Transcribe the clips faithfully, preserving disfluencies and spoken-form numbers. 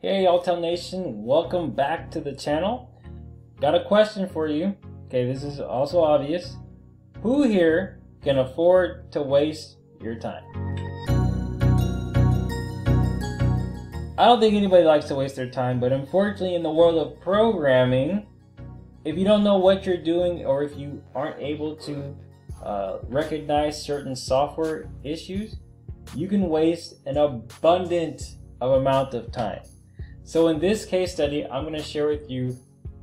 Hey Autel Nation, welcome back to the channel. Got a question for you. Okay, this is also obvious. Who here can afford to waste your time? I don't think anybody likes to waste their time, but unfortunately in the world of programming, if you don't know what you're doing or if you aren't able to uh, recognize certain software issues, you can waste an abundant amount of time. So in this case study, I'm going to share with you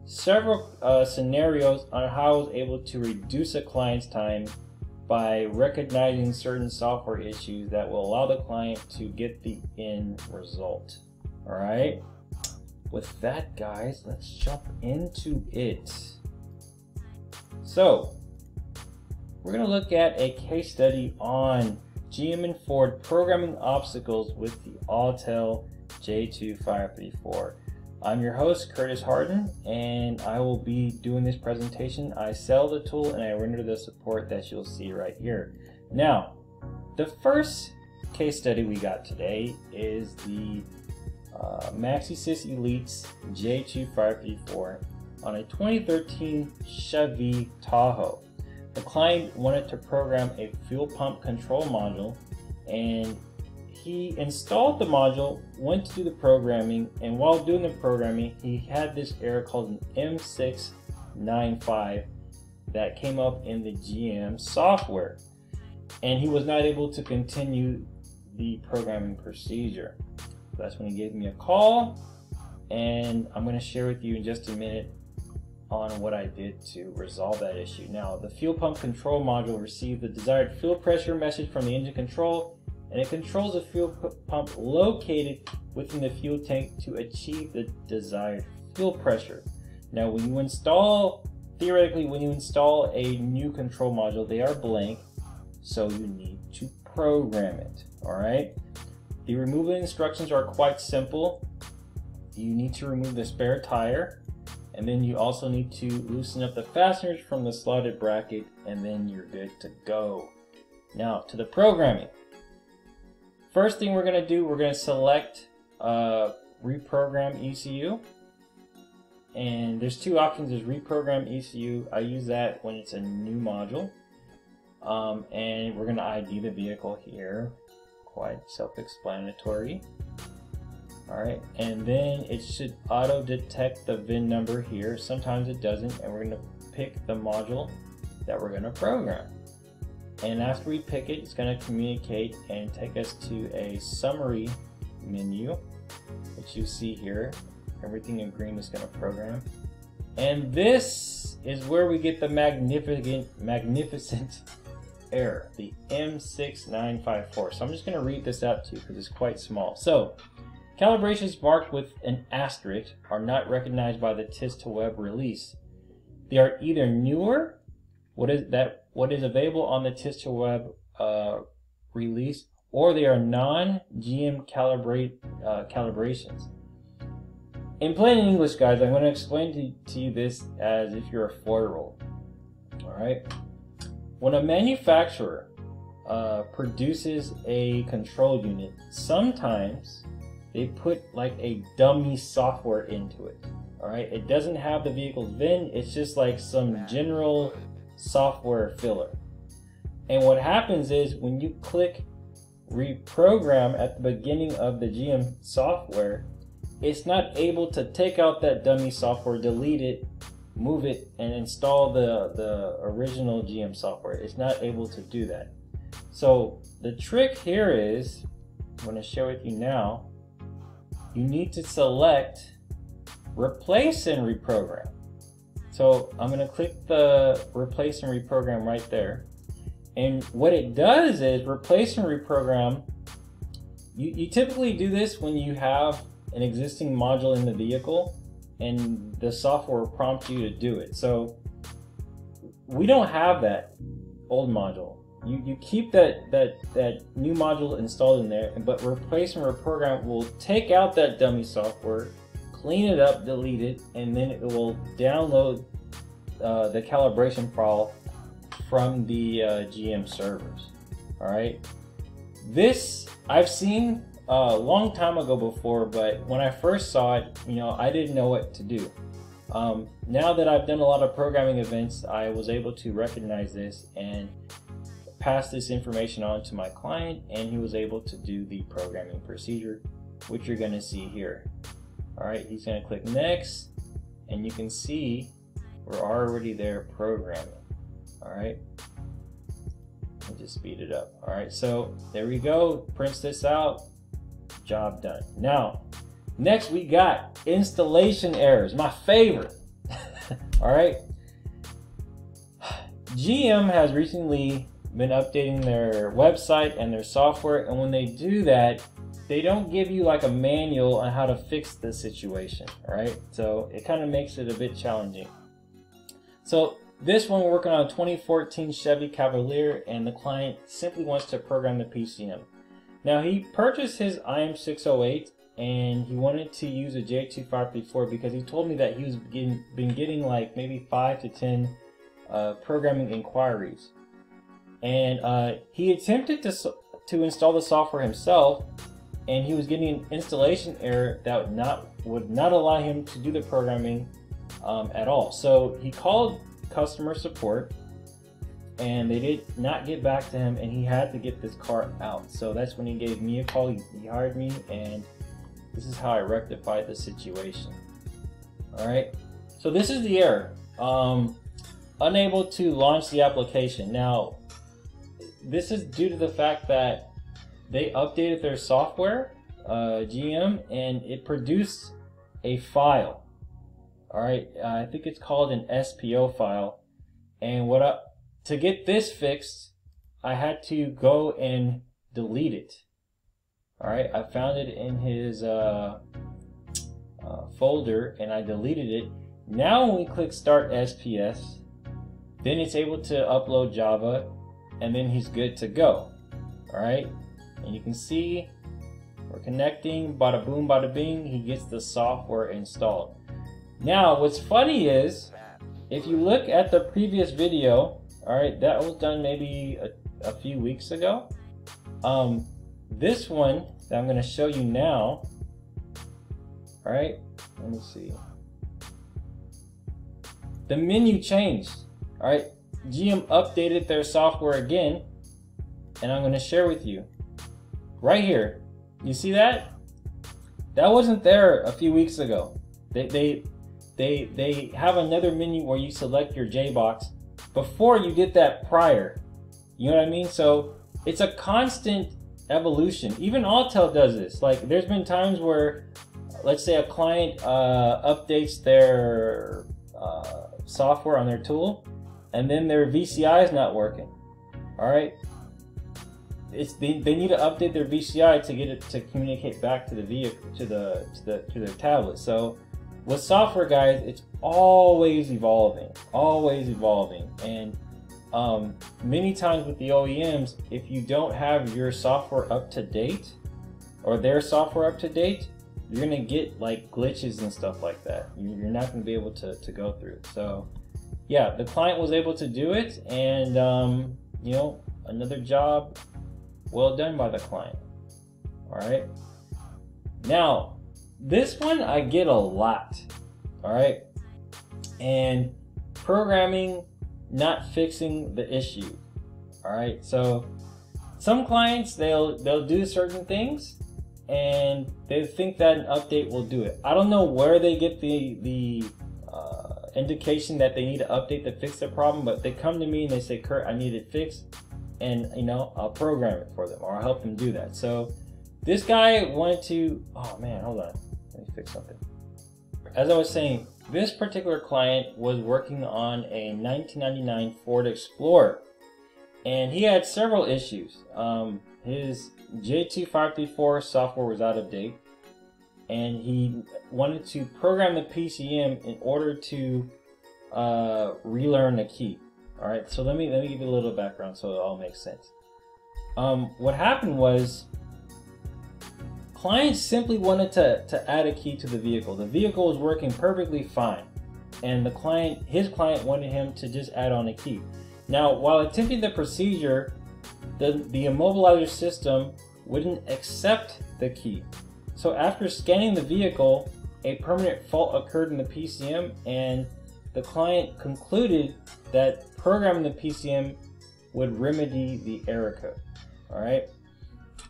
several uh, scenarios on how I was able to reduce a client's time by recognizing certain software issues that will allow the client to get the end result. All right. With that, guys, let's jump into it. So we're going to look at a case study on G M and Ford programming obstacles with the Autel J two five three four. I'm your host, Curtis Harden, and I will be doing this presentation. I sell the tool and I render the support that you'll see right here. Now, the first case study we got today is the uh, MaxiSys Elites J two five three four on a twenty thirteen Chevy Tahoe. The client wanted to program a fuel pump control module, and he installed the module, went to do the programming, and while doing the programming, he had this error called an M six nine five that came up in the G M software, and he was not able to continue the programming procedure. That's when he gave me a call, and I'm going to share with you in just a minute on what I did to resolve that issue. Now, the fuel pump control module received the desired fuel pressure message from the engine control, and it controls the fuel pump located within the fuel tank to achieve the desired fuel pressure. Now, when you install, theoretically, when you install a new control module, they are blank, so you need to program it, all right? The removal instructions are quite simple. You need to remove the spare tire, and then you also need to loosen up the fasteners from the slotted bracket, and then you're good to go. Now to the programming. First thing we're going to do, we're going to select uh, reprogram E C U. And there's two options, is reprogram E C U. I use that when it's a new module. Um, and we're going to I D the vehicle here. Quite self-explanatory. Alright, and then it should auto detect the V I N number here. Sometimes it doesn't, and we're going to pick the module that we're going to program. And after we pick it, it's going to communicate and take us to a summary menu, which you see here. Everything in green is going to program. And this is where we get the magnificent, magnificent error, the M six nine five four. So I'm just going to read this out to you because it's quite small. So, calibrations marked with an asterisk are not recognized by the T I S two Web release. They are either newer, what is that what is available on the T I S two Web uh, release, or they are non-G M calibrate uh, calibrations. In plain English, guys, I'm going to explain to, to you this as if you're a four-year-old. All right. When a manufacturer uh, produces a control unit, sometimes they put like a dummy software into it. All right, it doesn't have the vehicle's V I N, it's just like some general software filler. And what happens is when you click reprogram at the beginning of the G M software, it's not able to take out that dummy software, delete it, move it, and install the, the original G M software. It's not able to do that. So the trick here is, I'm gonna share with you now, you need to select replace and reprogram. So I'm going to click the replace and reprogram right there. And what it does is replace and reprogram. You, you typically do this when you have an existing module in the vehicle and the software prompts you to do it. So we don't have that old module. You, you keep that, that, that new module installed in there, but replace and reprogram will take out that dummy software, clean it up, delete it, and then it will download uh, the calibration file from the uh, G M servers. All right. This I've seen a uh, long time ago before, but when I first saw it, you know, I didn't know what to do. Um, now that I've done a lot of programming events, I was able to recognize this and pass this information on to my client, and he was able to do the programming procedure, which you're going to see here. All right, he's going to click next, and you can see we're already there programming. All right, and just speed it up. All right, so there we go. Prints this out. Job done. Now, next we got installation errors, my favorite. All right, G M has recently been updating their website and their software, and when they do that, they don't give you like a manual on how to fix the situation, right? So it kind of makes it a bit challenging. So this one, we're working on a twenty fourteen Chevy Cavalier, and the client simply wants to program the P C M. Now, he purchased his I M six oh eight, and he wanted to use a J two five three four because he told me that he was getting, been getting like maybe five to ten uh, programming inquiries. And uh, he attempted to, to install the software himself, and he was getting an installation error that would not, would not allow him to do the programming um, at all. So he called customer support, and they did not get back to him, and he had to get this car out. So that's when he gave me a call. He, he hired me, and this is how I rectified the situation. All right, so this is the error. Um, unable to launch the application. Now, this is due to the fact that they updated their software, uh, G M, and it produced a file. All right, uh, I think it's called an S P O file. And what I, to get this fixed, I had to go and delete it. All right, I found it in his uh, uh, folder, and I deleted it. Now when we click Start S P S, then it's able to upload Java, and then he's good to go. All right. And you can see we're connecting, bada boom, bada bing, he gets the software installed. Now, what's funny is, if you look at the previous video, all right, that was done maybe a, a few weeks ago. Um, this one that I'm gonna show you now, all right, let me see. The menu changed, all right? G M updated their software again, and I'm gonna share with you. Right here, you see that? That wasn't there a few weeks ago. They, they, they, they have another menu where you select your J box before you did that prior. You know what I mean? So it's a constant evolution. Even Autel does this. Like, there's been times where, let's say a client uh, updates their uh, software on their tool, and then their V C I is not working, all right? It's they, they need to update their V C I to get it to communicate back to the vehicle, to the to the to their tablet. So with software, guys, it's always evolving, always evolving. And um, many times with the O E Ms, if you don't have your software up to date or their software up to date, you're gonna get like glitches and stuff like that. You're not gonna be able to to go through. So yeah, the client was able to do it, and um, you know, another job well done by the client. All right. Now, this one I get a lot. All right. And programming not fixing the issue. All right. So some clients, they'll they'll do certain things, and they think that an update will do it. I don't know where they get the the uh, indication that they need to update to fix the problem, but they come to me and they say, "Kurt, I need it fixed." And you know, I'll program it for them, or I'll help them do that. So this guy wanted to, oh man, hold on, let me fix something. As I was saying, this particular client was working on a nineteen ninety-nine Ford Explorer, and he had several issues. Um, his J two five three four software was out of date, and he wanted to program the P C M in order to uh, relearn the key. All right, so let me let me give you a little background so it all makes sense. Um, what happened was, clients simply wanted to to add a key to the vehicle. The vehicle was working perfectly fine, and the client, his client, wanted him to just add on a key. Now, while attempting the procedure, the the immobilizer system wouldn't accept the key. So after scanning the vehicle, a permanent fault occurred in the P C M, and the client concluded that programming the P C M would remedy the error code. All right.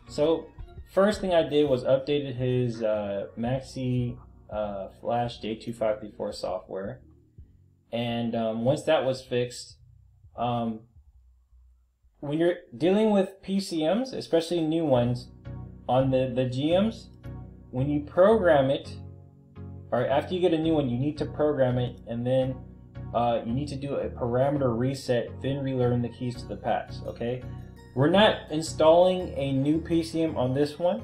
So first thing I did was updated his uh, Maxi uh, Flash J two five three four software, and um, once that was fixed, um, when you're dealing with P C Ms, especially new ones, on the, the G Ms, when you program it, or after you get a new one, you need to program it, and then uh, you need to do a parameter reset, then relearn the keys to the P A T S, okay? We're not installing a new P C M on this one,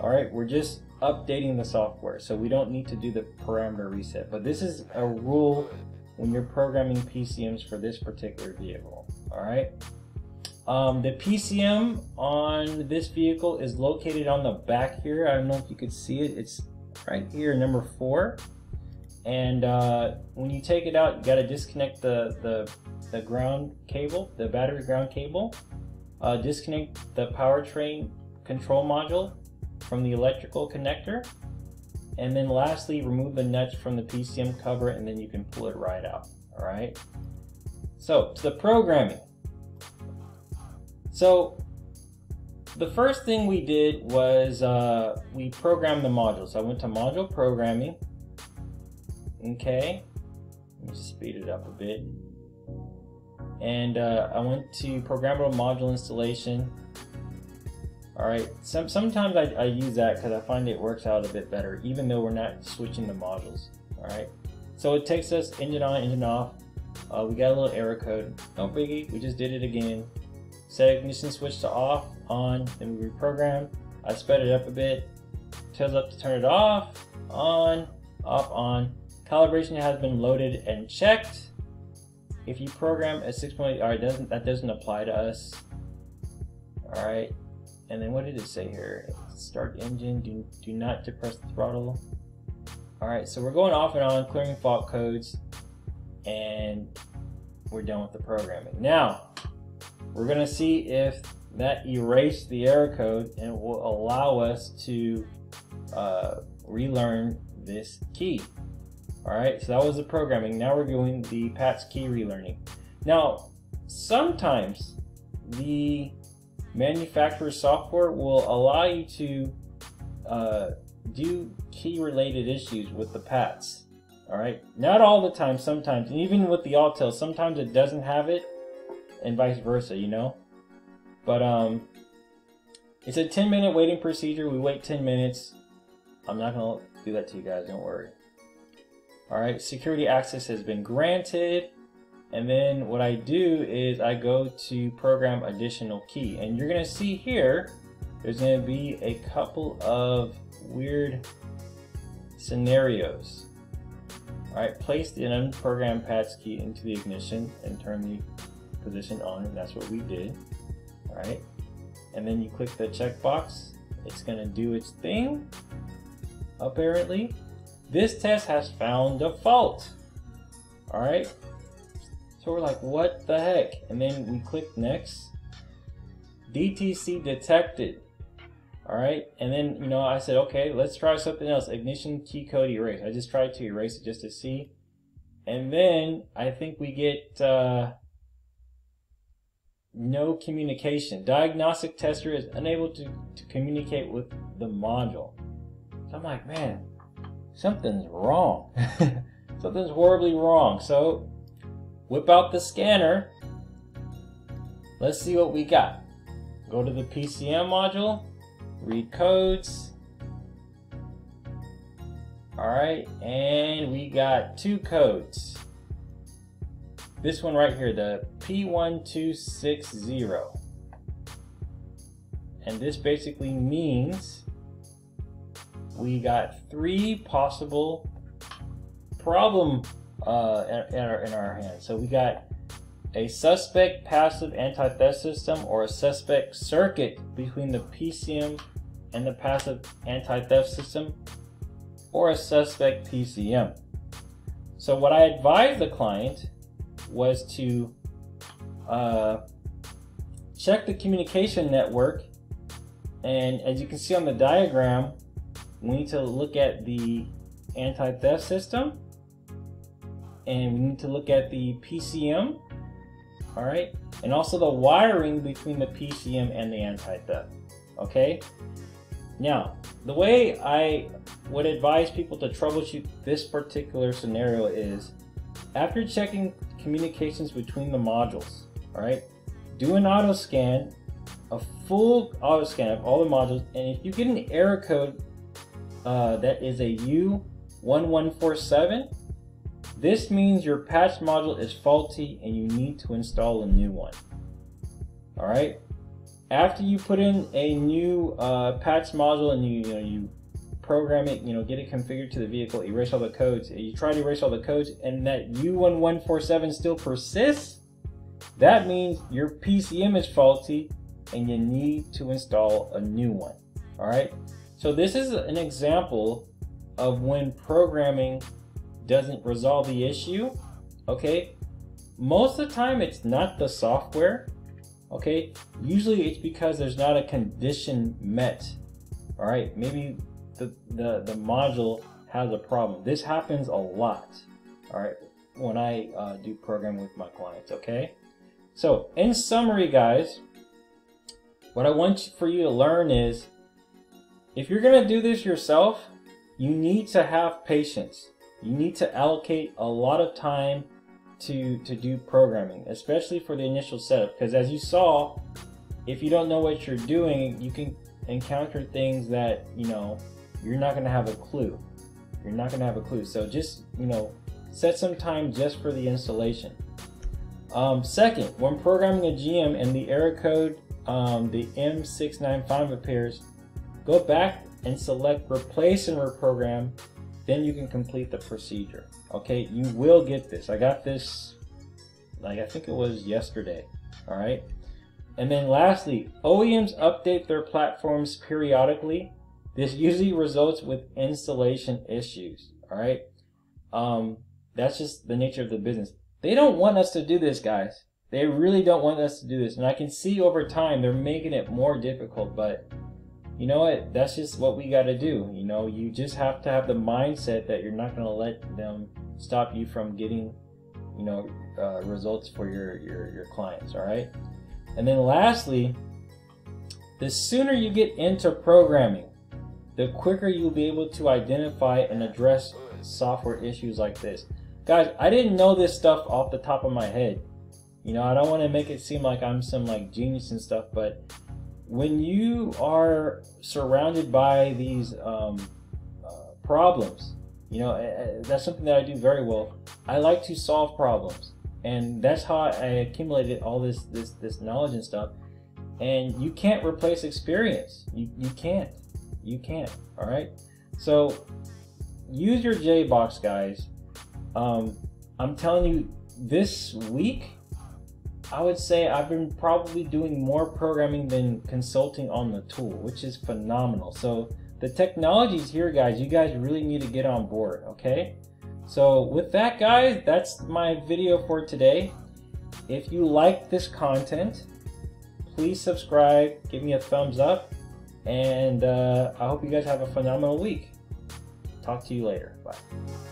all right? We're just updating the software, so we don't need to do the parameter reset. But this is a rule when you're programming P C Ms for this particular vehicle, all right? Um, the P C M on this vehicle is located on the back here. I don't know if you could see it. It's right here, number four. And uh, when you take it out, you got to disconnect the, the, the ground cable, the battery ground cable. Uh, disconnect the powertrain control module from the electrical connector. And then lastly, remove the nuts from the P C M cover, and then you can pull it right out. All right. So to the programming. So the first thing we did was uh, we programmed the module. So I went to module programming. Okay, let me speed it up a bit. And uh, I went to programmable module installation. All right, Some, sometimes I, I use that because I find it works out a bit better, even though we're not switching the modules. All right, so it takes us engine on, engine off. Uh, we got a little error code. No biggie, we just did it again. Set ignition switch to off, on, then we reprogram. I sped it up a bit. Tails up to turn it off, on, off, on. Calibration has been loaded and checked. If you program at six point eight, all right, doesn't, that doesn't apply to us. All right, and then what did it say here? Start engine, do, do not depress the throttle. All right, so we're going off and on, clearing fault codes, and we're done with the programming. Now, we're going to see if that erased the error code and will allow us to uh, relearn this key. All right, so that was the programming. Now we're doing the P A T S key relearning. Now, sometimes the manufacturer's software will allow you to uh, do key-related issues with the P A T S. All right, not all the time, sometimes, and even with the Autel, sometimes it doesn't have it, and vice versa, you know? But um, it's a ten minute waiting procedure. We wait ten minutes. I'm not gonna do that to you guys, don't worry. All right, security access has been granted. And then what I do is I go to program additional key, and you're gonna see here, there's gonna be a couple of weird scenarios. All right, place the unprogrammed P A T S key into the ignition and turn the position on, and that's what we did. All right, and then you click the checkbox. It's gonna do its thing. Apparently this test has found a fault. All right, so we're like, what the heck? And then we click next. D T C detected. All right, and then, you know, I said, okay, let's try something else. Ignition key code erase. I just tried to erase it just to see, and then I think we get uh no communication. Diagnostic tester is unable to, to communicate with the module. So I'm like, man, something's wrong. Something's horribly wrong. So whip out the scanner. Let's see what we got. Go to the P C M module, read codes. All right, and we got two codes. This one right here, the P one two six zero. And this basically means we got three possible problem uh, in, in, our, in our hands. So we got a suspect passive anti-theft system, or a suspect circuit between the P C M and the passive anti-theft system, or a suspect P C M. So what I advise the client was to uh, check the communication network And as you can see on the diagram, we need to look at the anti-theft system, and we need to look at the P C M, all right, and also the wiring between the P C M and the anti-theft. Okay, now the way I would advise people to troubleshoot this particular scenario is, after checking communications between the modules, all right, do an auto scan, a full auto scan of all the modules, and if you get an error code uh, that is a U one one four seven, this means your patch module is faulty and you need to install a new one. All right. After you put in a new uh, patch module and you, you know, you program it, you know, get it configured to the vehicle, erase all the codes. You try to erase all the codes, and that U one one four seven still persists. That means your P C M is faulty, and you need to install a new one. All right. So this is an example of when programming doesn't resolve the issue. Okay. Most of the time, it's not the software. Okay, usually it's because there's not a condition met. All right, maybe the, the, the module has a problem. This happens a lot, all right, when I uh, do program with my clients, okay? So in summary, guys, what I want for you to learn is, if you're gonna do this yourself, you need to have patience. You need to allocate a lot of time To, to do programming, especially for the initial setup, because as you saw, if you don't know what you're doing, you can encounter things that, you know, you're not going to have a clue. You're not going to have a clue. So just, you know, set some time just for the installation. Um, second, when programming a G M and the error code, um, the M six nine five appears, go back and select replace and reprogram. Then you can complete the procedure. Okay, you will get this. I got this, like, I think it was yesterday. All right. And then lastly, O E Ms update their platforms periodically. This usually results with installation issues. All right. Um, that's just the nature of the business. They don't want us to do this, guys. They really don't want us to do this. And I can see over time they're making it more difficult, but you know what, that's just what we got to do. You know, you just have to have the mindset that you're not going to let them stop you from getting, you know, uh, results for your, your, your clients, all right? And then lastly, the sooner you get into programming, the quicker you'll be able to identify and address software issues like this. Guys, I didn't know this stuff off the top of my head. You know, I don't want to make it seem like I'm some like genius and stuff, but when you are surrounded by these um, uh, problems, you know, I, I, that's something that I do very well. I like to solve problems, and that's how I accumulated all this this, this knowledge and stuff. And you can't replace experience. You, you can't. You can't, all right? So use your J-Box, guys. Um, I'm telling you, this week, I would say I've been probably doing more programming than consulting on the tool, which is phenomenal. So the technology's here, guys. You guys really need to get on board, okay? So with that, guys, that's my video for today. If you like this content, please subscribe, give me a thumbs up, and uh, I hope you guys have a phenomenal week. Talk to you later. Bye.